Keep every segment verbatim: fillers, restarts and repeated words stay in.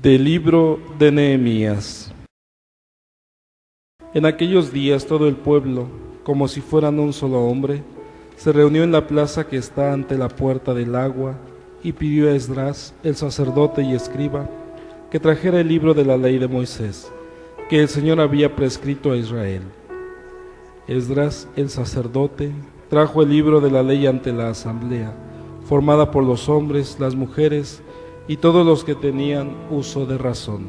Del libro de Nehemías. En aquellos días todo el pueblo, como si fueran un solo hombre, se reunió en la plaza que está ante la puerta del agua y pidió a Esdras, el sacerdote y escriba, que trajera el libro de la ley de Moisés, que el Señor había prescrito a Israel. Esdras, el sacerdote, trajo el libro de la ley ante la asamblea, formada por los hombres, las mujeres y todos los que tenían uso de razón.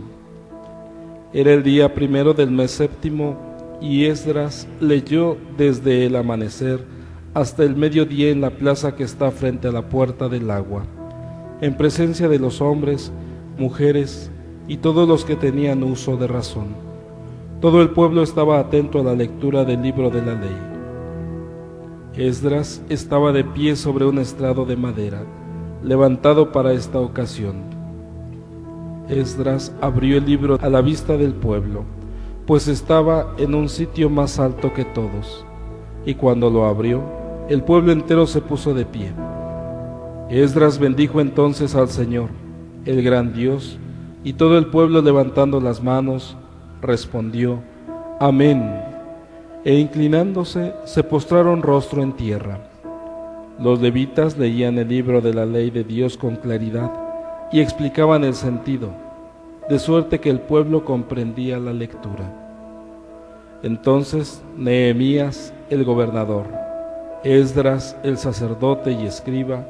Era el día primero del mes séptimo, y Esdras leyó desde el amanecer hasta el mediodía en la plaza que está frente a la puerta del agua, en presencia de los hombres, mujeres y todos los que tenían uso de razón. Todo el pueblo estaba atento a la lectura del libro de la ley. Esdras estaba de pie sobre un estrado de madera, levantado para esta ocasión. Esdras abrió el libro a la vista del pueblo, pues estaba en un sitio más alto que todos, y cuando lo abrió, el pueblo entero se puso de pie. Esdras bendijo entonces al Señor, el gran Dios, y todo el pueblo, levantando las manos, respondió: Amén, e inclinándose, se postraron rostro en tierra. Los levitas leían el libro de la ley de Dios con claridad y explicaban el sentido, de suerte que el pueblo comprendía la lectura. Entonces Nehemías, el gobernador, Esdras, el sacerdote y escriba,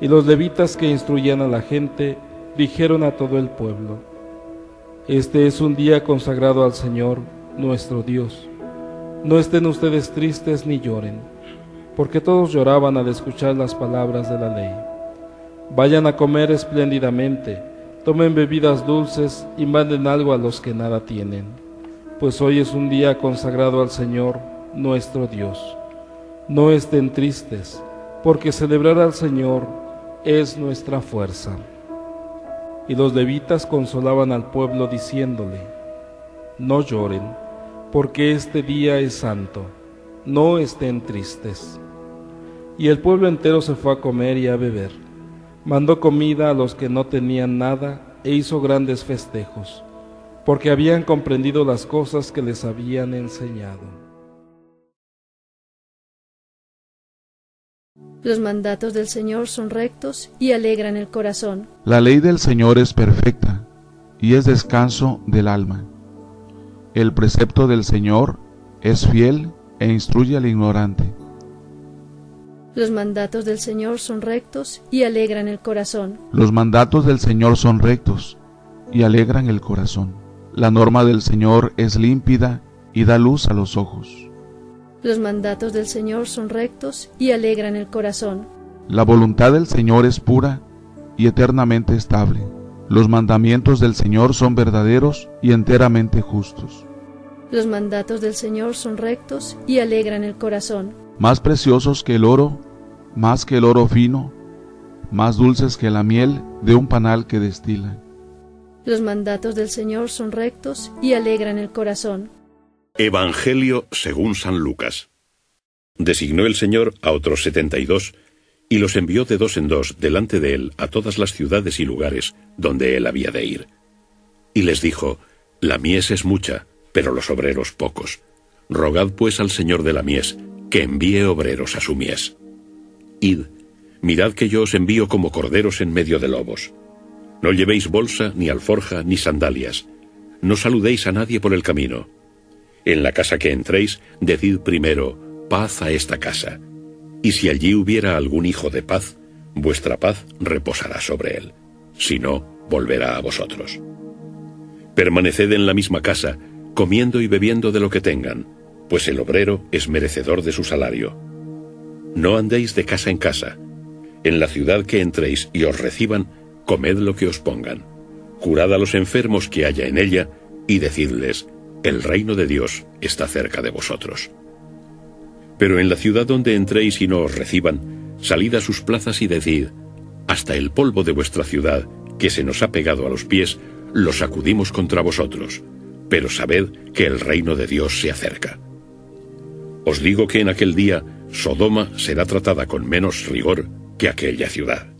y los levitas que instruían a la gente, dijeron a todo el pueblo: Este es un día consagrado al Señor, nuestro Dios. No estén ustedes tristes ni lloren, porque todos lloraban al escuchar las palabras de la ley. Vayan a comer espléndidamente, tomen bebidas dulces y manden algo a los que nada tienen, pues hoy es un día consagrado al Señor, nuestro Dios. No estén tristes, porque celebrar al Señor es nuestra fuerza. Y los levitas consolaban al pueblo diciéndole: No lloren, porque este día es santo, no estén tristes. Y el pueblo entero se fue a comer y a beber. Mandó comida a los que no tenían nada e hizo grandes festejos, porque habían comprendido las cosas que les habían enseñado. Los mandatos del Señor son rectos y alegran el corazón. La ley del Señor es perfecta y es descanso del alma. El precepto del Señor es fiel e instruye al ignorante. Los mandatos del Señor son rectos y alegran el corazón. Los mandatos del Señor son rectos y alegran el corazón. La norma del Señor es límpida y da luz a los ojos. Los mandatos del Señor son rectos y alegran el corazón. La voluntad del Señor es pura y eternamente estable. Los mandamientos del Señor son verdaderos y enteramente justos. Los mandatos del Señor son rectos y alegran el corazón. Más preciosos que el oro, más que el oro fino, más dulces que la miel de un panal que destila. Los mandatos del Señor son rectos y alegran el corazón. Evangelio según San Lucas. Designó el Señor a otros setenta y dos, y los envió de dos en dos delante de él a todas las ciudades y lugares donde él había de ir. Y les dijo: La mies es mucha, pero los obreros pocos. Rogad pues al Señor de la mies, que envíe obreros a su mies. Id, mirad que yo os envío como corderos en medio de lobos. No llevéis bolsa, ni alforja, ni sandalias. No saludéis a nadie por el camino. En la casa que entréis, decid primero: paz a esta casa. Y si allí hubiera algún hijo de paz, vuestra paz reposará sobre él. Si no, volverá a vosotros. Permaneced en la misma casa, comiendo y bebiendo de lo que tengan, pues el obrero es merecedor de su salario. No andéis de casa en casa. En la ciudad que entréis y os reciban, comed lo que os pongan. Curad a los enfermos que haya en ella y decidles: el reino de Dios está cerca de vosotros. Pero en la ciudad donde entréis y no os reciban, salid a sus plazas y decid: hasta el polvo de vuestra ciudad, que se nos ha pegado a los pies, lo sacudimos contra vosotros. Pero sabed que el reino de Dios se acerca. Os digo que en aquel día Sodoma será tratada con menos rigor que aquella ciudad.